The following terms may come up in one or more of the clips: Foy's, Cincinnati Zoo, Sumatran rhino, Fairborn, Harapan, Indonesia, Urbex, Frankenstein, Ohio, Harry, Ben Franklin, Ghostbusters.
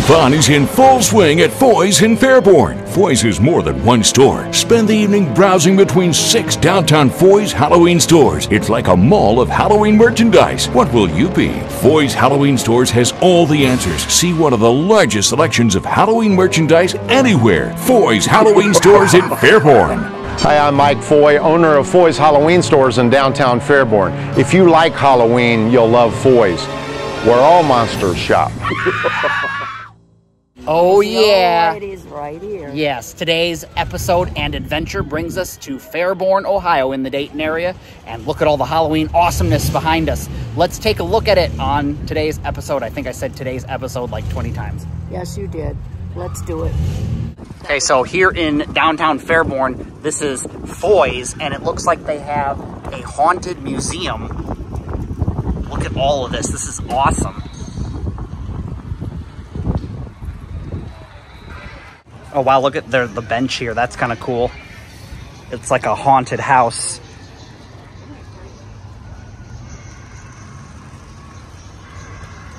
Spring fun is in full swing at Foy's in Fairborn. Foy's is more than one store. Spend the evening browsing between 6 downtown Foy's Halloween stores. It's like a mall of Halloween merchandise. What will you be? Foy's Halloween stores has all the answers. See one of the largest selections of Halloween merchandise anywhere. Foy's Halloween stores in Fairborn. Hi, I'm Mike Foy, owner of Foy's Halloween stores in downtown Fairborn. If you like Halloween, you'll love Foy's, where all monsters shop. Oh yeah. It is right here. Yes, today's episode and adventure brings us to Fairborn, Ohio in the Dayton area. And look at all the Halloween awesomeness behind us. Let's take a look at it on today's episode. I think I said today's episode like 20 times. Yes, you did. Let's do it. Okay, so here in downtown Fairborn, this is Foy's, and it looks like they have a haunted museum. Look at all of this. This is awesome. Oh, wow, look at the bench here. That's kind of cool. It's like a haunted house.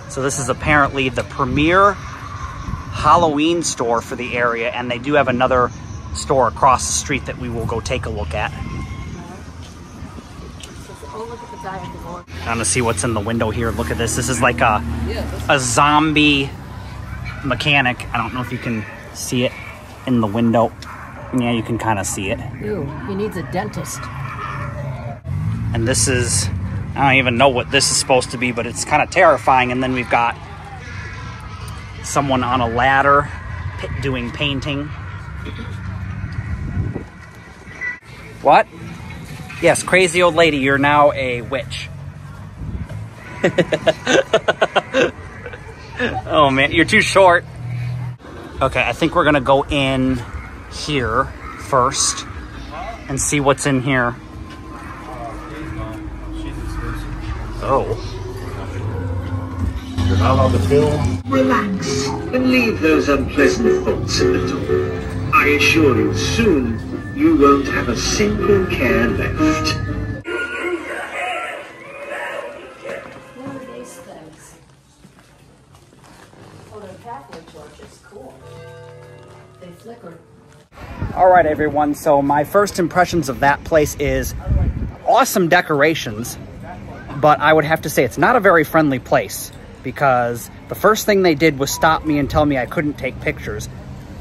So this is apparently the premier Halloween store for the area, and they do have another store across the street that we will go take a look at. Trying to see what's in the window here. Look at this. This is like a zombie mechanic. I don't know if you can see it in the window. Yeah, you can kind of see it. Ew, he needs a dentist. And this is, I don't even know what this is supposed to be, but it's kind of terrifying. And then we've got someone on a ladder doing painting. What? Yes, crazy old lady, you're now a witch. Oh man, you're too short. Okay, I think we're gonna go in here first and see what's in here. Oh. On the film. Relax and leave those unpleasant thoughts in the door. I assure you, soon you won't have a single care left. What are these things? Oh, the Catholic Church is cool. They flicker. All right, everyone. So my first impressions of that place is awesome decorations, but I would have to say it's not a very friendly place, because the first thing they did was stop me and tell me I couldn't take pictures.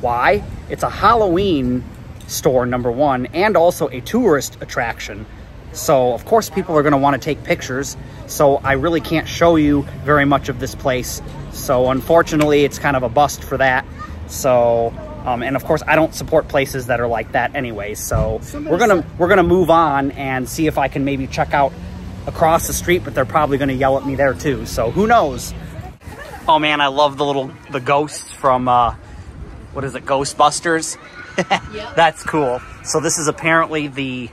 Why? It's a Halloween store, number one, and also a tourist attraction. So of course people are gonna wanna take pictures. So I really can't show you very much of this place. So unfortunately it's kind of a bust for that. So, and of course I don't support places that are like that anyway. So we're gonna move on and see if I can maybe check out across the street, but they're probably going to yell at me there too, so who knows. Oh man, I love the ghosts from what is it, Ghostbusters? Yep. That's cool. So this is apparently the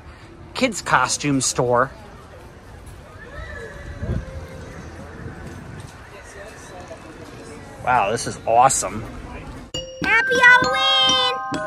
kids costume store. Wow, this is awesome. Happy Halloween.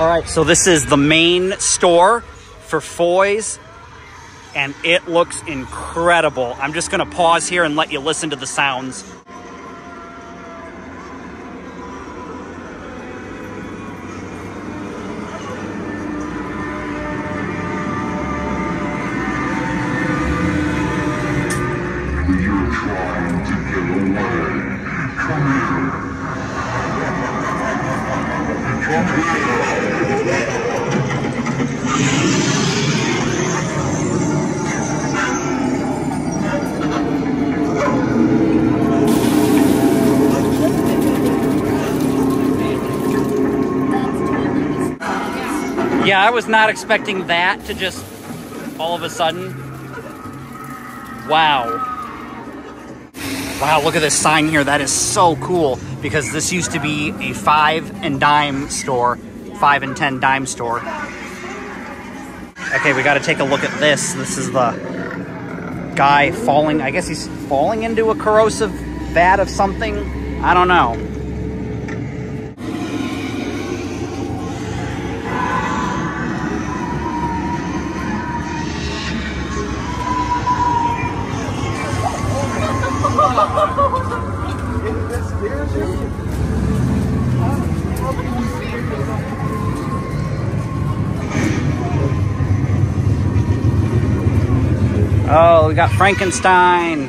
All right, so this is the main store for Foy's, and it looks incredible. I'm just gonna pause here and let you listen to the sounds. You're trying to get away. Come here. Yeah, I was not expecting that to just all of a sudden. Wow. Wow, look at this sign here. That is so cool, because this used to be a 5 and dime store, 5 and 10 dime store. Okay, we got to take a look at this. This is the guy falling. I guess he's falling into a corrosive vat of something. I don't know. Oh, we got Frankenstein.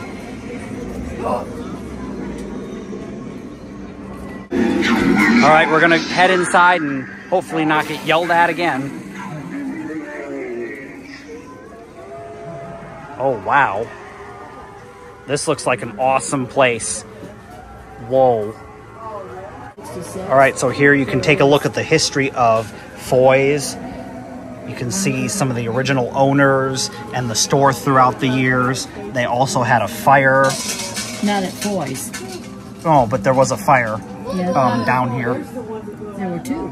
All right, we're gonna head inside and hopefully not get yelled at again. Oh, wow. This looks like an awesome place. Whoa. All right, so here you can take a look at the history of Foy's. You can see some of the original owners and the store throughout the years. They also had a fire. Not at Foy's. Oh, but there was a fire down here. There were two.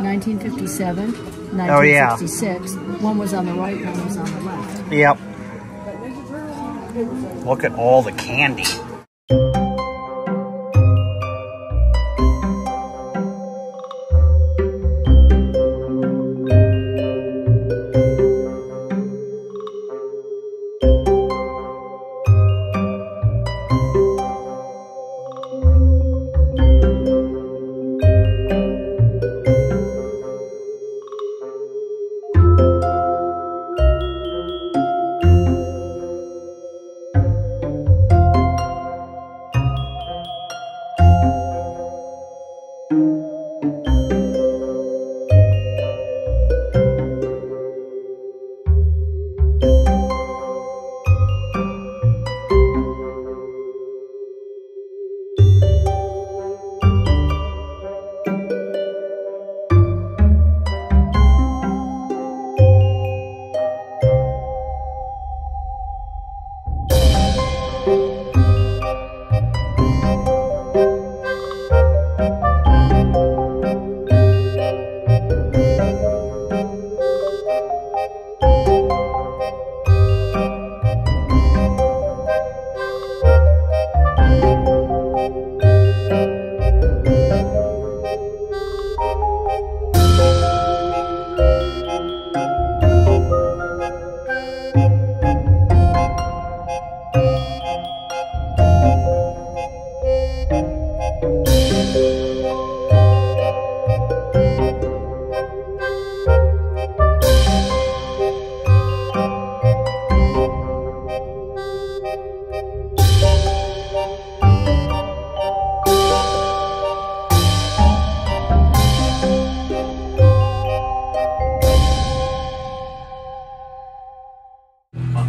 1957, 1966. Oh, yeah. One was on the right, one was on the left. Yep. Look at all the candy.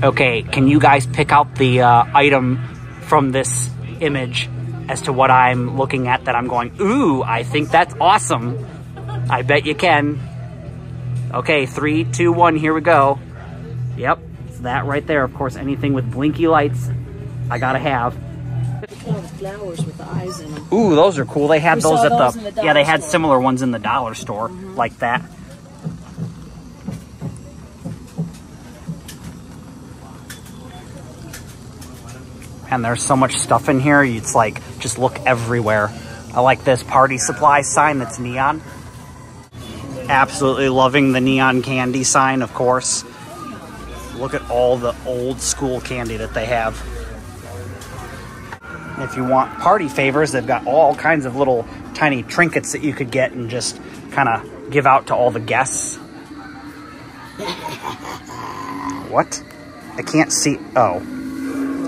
Okay, can you guys pick out the item from this image as to what I'm looking at that I'm going, ooh, I think that's awesome. I bet you can. Okay, 3, 2, 1, here we go. Yep, it's that right there. Of course, anything with blinky lights, I gotta have. Flowers with the eyes in them. Ooh, those are cool. They had those at the, yeah, they had similar ones in the dollar store like that. And there's so much stuff in here, it's like, just look everywhere. I like this party supply sign that's neon. Absolutely loving the neon candy sign, of course. Look at all the old school candy that they have. If you want party favors, they've got all kinds of little tiny trinkets that you could get and just kind of give out to all the guests. What? I can't see. Oh,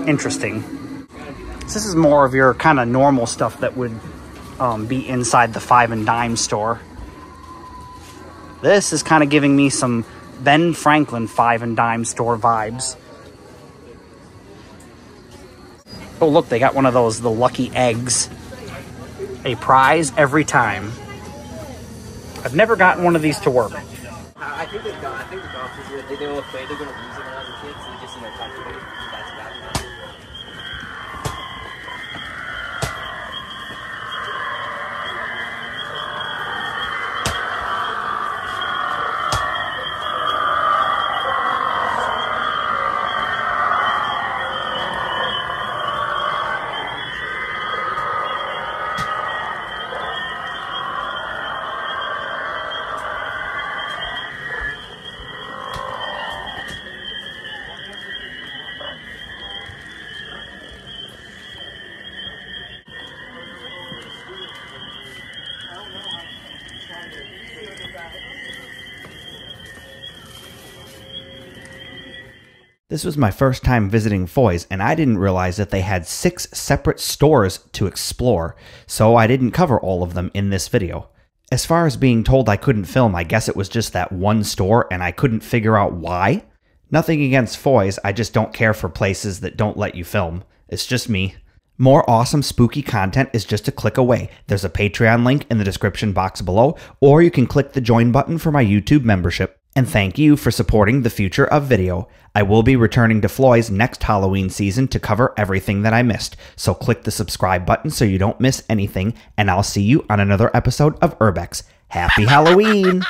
interesting. This is more of your kind of normal stuff that would be inside the 5 and dime store. This is kind of giving me some Ben Franklin 5 and dime store vibes. Oh, look, they got one of those, the lucky eggs. A prize every time. I've never gotten one of these to work. I think the doctors, they were afraid they're going to lose it when I was a kid, so they just, you know, talked to me. That's about it. This was my first time visiting Foy's, and I didn't realize that they had 6 separate stores to explore, so I didn't cover all of them in this video. As far as being told I couldn't film, I guess it was just that one store and I couldn't figure out why. Nothing against Foy's, I just don't care for places that don't let you film. It's just me. More awesome spooky content is just a click away. There's a Patreon link in the description box below, or you can click the join button for my YouTube membership. And thank you for supporting the future of video. I will be returning to Foy's next Halloween season to cover everything that I missed, so click the subscribe button so you don't miss anything, and I'll see you on another episode of Urbex. Happy Halloween!